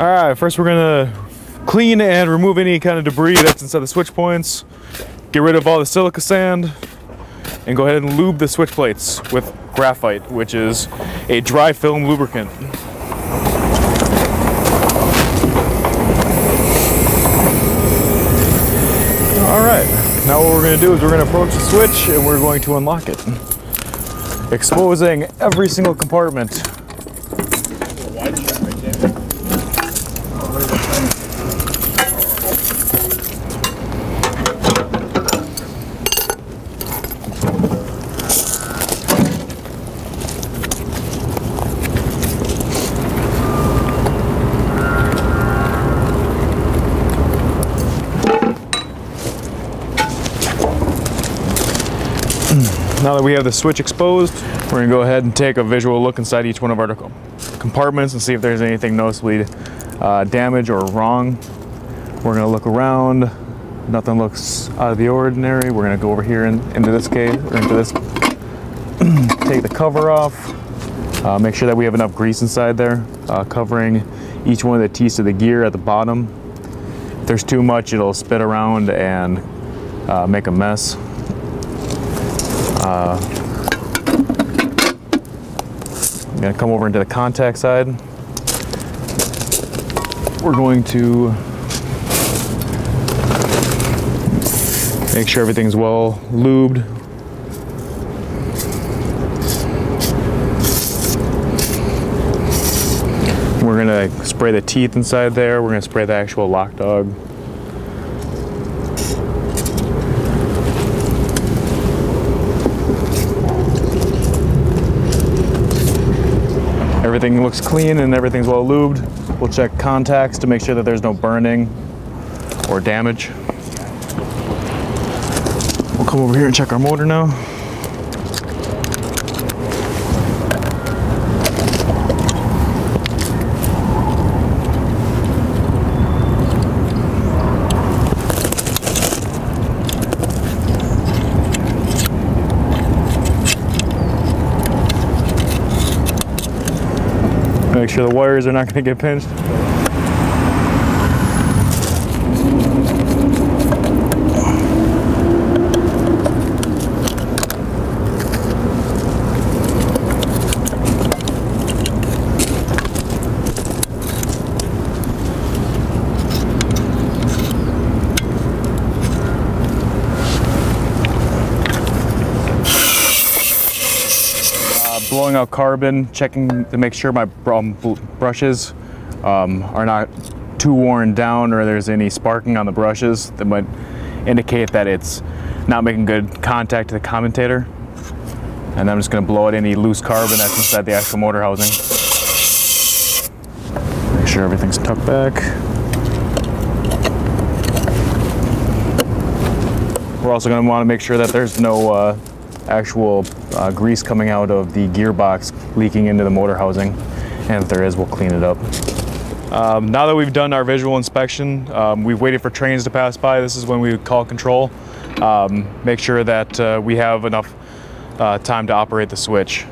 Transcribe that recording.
Alright, first we're going to clean and remove any kind of debris that's inside the switch points, get rid of all the silica sand, and go ahead and lube the switch plates with graphite, which is a dry film lubricant. Alright, now what we're going to do is we're going to approach the switch and we're going to unlock it, exposing every single compartment. Now that we have the switch exposed, we're going to go ahead and take a visual look inside each one of our compartments and see if there's anything noticeably damaged or wrong. We're going to look around. Nothing looks out of the ordinary. We're going to go over here into this case, or into this. Take the cover off. Make sure that we have enough grease inside there, covering each one of the teeth of the gear at the bottom. If there's too much, it'll spit around and make a mess. I'm going to come over into the contact side. We're going to make sure everything's well lubed. We're going to spray the teeth inside there. We're going to spray the actual lock dog. Everything looks clean and everything's well lubed. We'll check contacts to make sure that there's no burning or damage. We'll come over here and check our motor now. Make sure the wires are not going to get pinched. Blowing out carbon, checking to make sure my brushes are not too worn down or there's any sparking on the brushes that might indicate that it's not making good contact to the commutator. And I'm just going to blow out any loose carbon that's inside the actual motor housing. Make sure everything's tucked back. We're also going to want to make sure that there's no actual grease coming out of the gearbox leaking into the motor housing, and if there is, we'll clean it up. Now that we've done our visual inspection, we've waited for trains to pass by. This is when we would call control, make sure that we have enough time to operate the switch.